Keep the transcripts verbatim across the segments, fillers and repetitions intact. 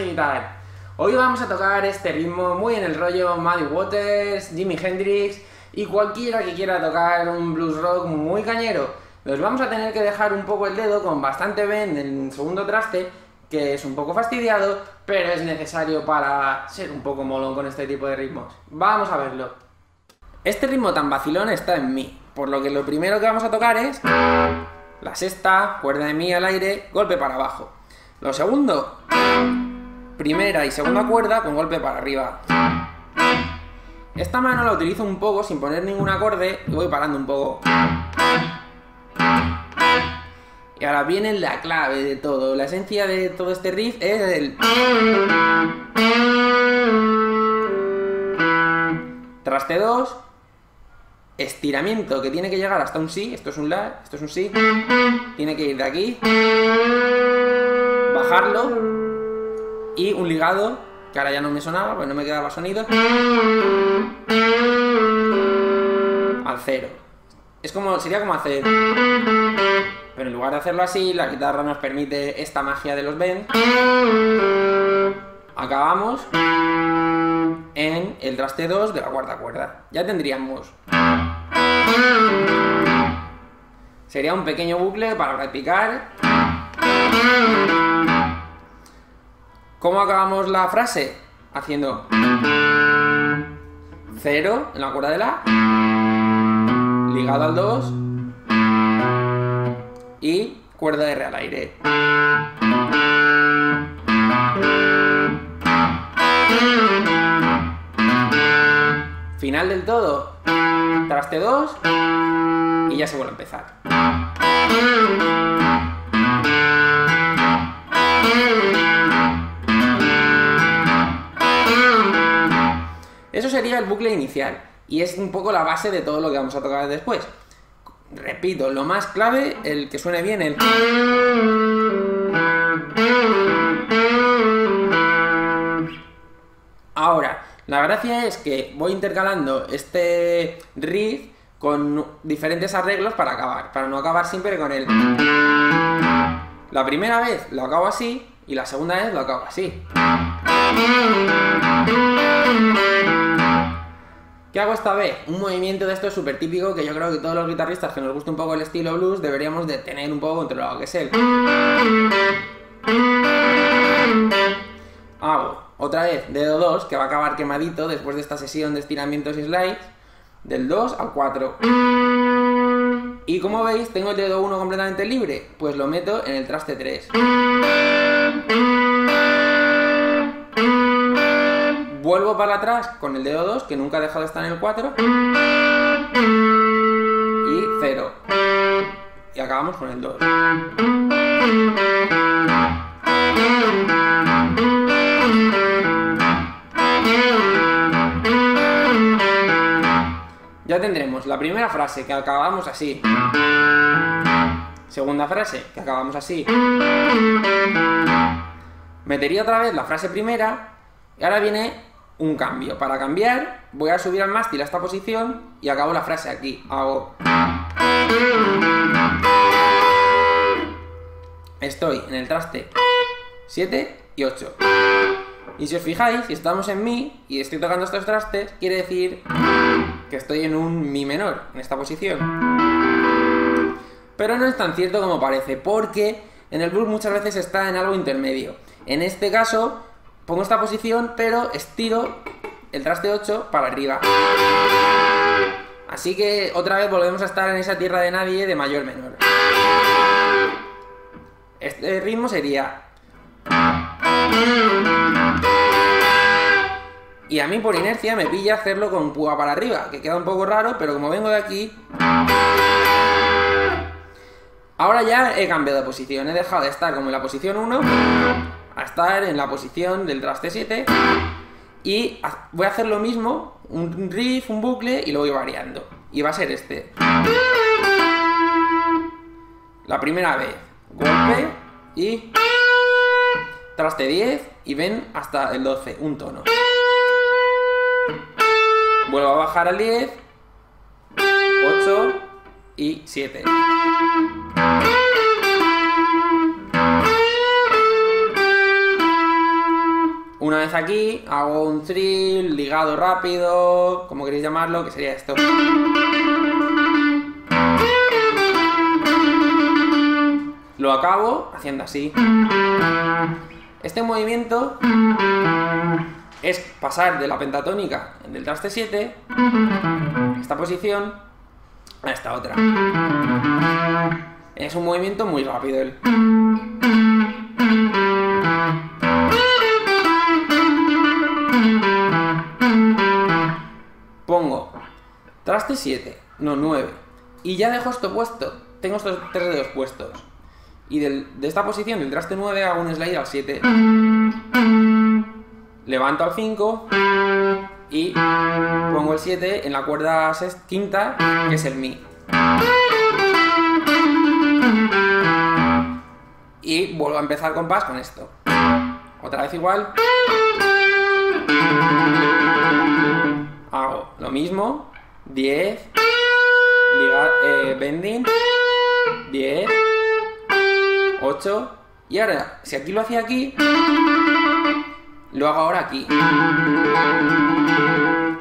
Chachi Guitar. Hoy vamos a tocar este ritmo muy en el rollo Muddy Waters, Jimi Hendrix y cualquiera que quiera tocar un blues rock muy cañero. Nos vamos a tener que dejar un poco el dedo con bastante bend en el segundo traste, que es un poco fastidiado, pero es necesario para ser un poco molón con este tipo de ritmos. Vamos a verlo. Este ritmo tan vacilón está en mi, por lo que lo primero que vamos a tocar es la sexta, cuerda de mi al aire, golpe para abajo. Lo segundo, primera y segunda cuerda con golpe para arriba. Esta mano la utilizo un poco sin poner ningún acorde y voy parando un poco. Y ahora viene la clave de todo. La esencia de todo este riff es el... traste dos, estiramiento que tiene que llegar hasta un si, esto es un la, esto es un si, tiene que ir de aquí, bajarlo, y un ligado, que ahora ya no me sonaba, pues no me quedaba sonido, al cero. Es como, sería como hacer... pero en lugar de hacerlo así, la guitarra nos permite esta magia de los bends. Acabamos en el traste dos de la cuarta cuerda. Ya tendríamos... sería un pequeño bucle para practicar. ¿Cómo acabamos la frase? Haciendo cero en la cuerda de la, ligado al dos y cuerda de re al aire. Final del todo, traste dos y ya se vuelve a empezar. Eso sería el bucle inicial, y es un poco la base de todo lo que vamos a tocar después. Repito, lo más clave, el que suene bien, el... Ahora, la gracia es que voy intercalando este riff con diferentes arreglos para acabar, para no acabar siempre con el... La primera vez lo acabo así, y la segunda vez lo acabo así. ¿Qué hago esta vez? Un movimiento de esto súper típico que yo creo que todos los guitarristas que nos gusta un poco el estilo blues deberíamos de tener un poco controlado, que es el... Hago otra vez dedo dos, que va a acabar quemadito después de esta sesión de estiramientos y slides, del dos al cuatro. Y como veis, tengo el dedo uno completamente libre, pues lo meto en el traste tres. Vuelvo para atrás con el dedo dos, que nunca ha dejado de estar en el cuatro. Y cero. Y acabamos con el dos. Ya tendremos la primera frase, que acabamos así. Segunda frase, que acabamos así. Metería otra vez la frase primera. Y ahora viene... un cambio. Para cambiar, voy a subir al mástil a esta posición y acabo la frase aquí. Hago... Estoy en el traste siete y ocho. Y si os fijáis, si estamos en mi y estoy tocando estos trastes, quiere decir que estoy en un mi menor, en esta posición. Pero no es tan cierto como parece, porque en el blues muchas veces está en algo intermedio. En este caso... pongo esta posición, pero estiro el traste ocho para arriba. Así que otra vez volvemos a estar en esa tierra de nadie de mayor menor. Este ritmo sería... Y a mí por inercia me pilla hacerlo con púa para arriba, que queda un poco raro, pero como vengo de aquí... Ahora ya he cambiado de posición, he dejado de estar como en la posición uno... a estar en la posición del traste siete, y voy a hacer lo mismo, un riff, un bucle, y lo voy variando, y va a ser este. La primera vez golpe y traste diez, y ven hasta el doce, un tono. Vuelvo a bajar al diez, ocho y siete. una vez aquí, hago un trill, ligado rápido, como queréis llamarlo, que sería esto. Lo acabo haciendo así. Este movimiento es pasar de la pentatónica del traste siete, esta posición, a esta otra. Es un movimiento muy rápido él. Pongo traste siete, no nueve, y ya dejo esto puesto, tengo estos tres dedos puestos. Y del, de esta posición, del traste nueve, hago un slide al siete. Levanto al cinco y pongo el siete en la cuerda quinta, que es el mi. Y vuelvo a empezar el compás con esto. Otra vez igual. Hago lo mismo. diez. Ligar, eh, bending. diez. ocho. Y ahora, si aquí lo hacía aquí, lo hago ahora aquí.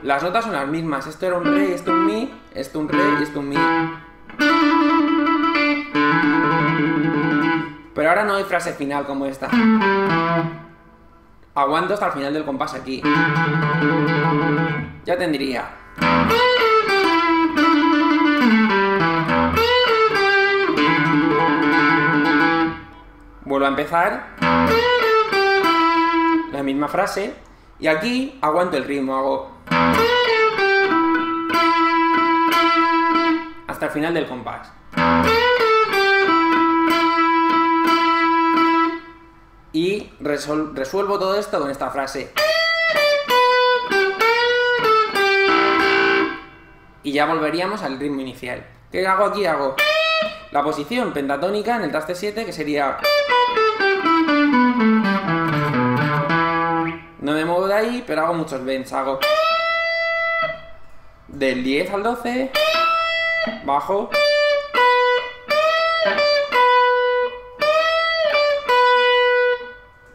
Las notas son las mismas. Esto era un re, esto un mi, esto un re, esto un mi. Pero ahora no hay frase final como esta. Aguanto hasta el final del compás aquí. Ya tendría. Vuelvo a empezar la misma frase y aquí aguanto el ritmo, hago hasta el final del compás. Y resuelvo todo esto con esta frase. Y ya volveríamos al ritmo inicial. ¿Qué hago aquí? Hago la posición pentatónica en el traste siete, que sería... No me muevo de ahí, pero hago muchos bends. Hago del diez al doce, bajo,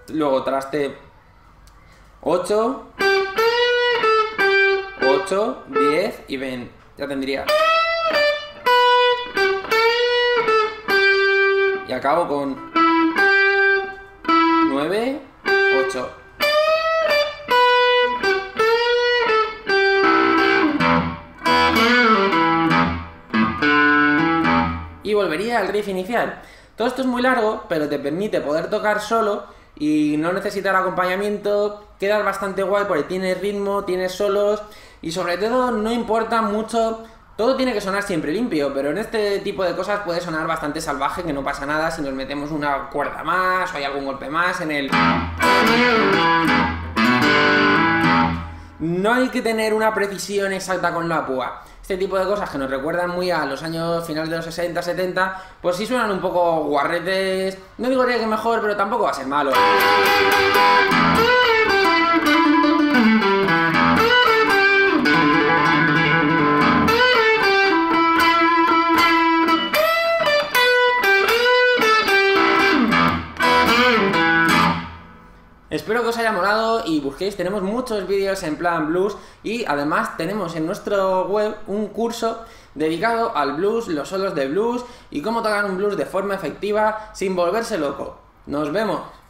luego traste ocho, ocho, diez y bend. Ya tendría. Y acabo con nueve, ocho. Y volvería al riff inicial. Todo esto es muy largo, pero te permite poder tocar solo y no necesitar acompañamiento. Quedas bastante guay porque tienes ritmo, tienes solos y sobre todo no importa mucho. Todo tiene que sonar siempre limpio, pero en este tipo de cosas puede sonar bastante salvaje, que no pasa nada si nos metemos una cuerda más o hay algún golpe más en el... No hay que tener una precisión exacta con la púa. Este tipo de cosas que nos recuerdan muy a los años finales de los sesenta, setenta, pues sí suenan un poco guarretes. No digo que mejor, pero tampoco va a ser malo. Espero que os haya molado y busquéis, tenemos muchos vídeos en plan blues y además tenemos en nuestro web un curso dedicado al blues, los solos de blues y cómo tocar un blues de forma efectiva sin volverse loco. ¡Nos vemos!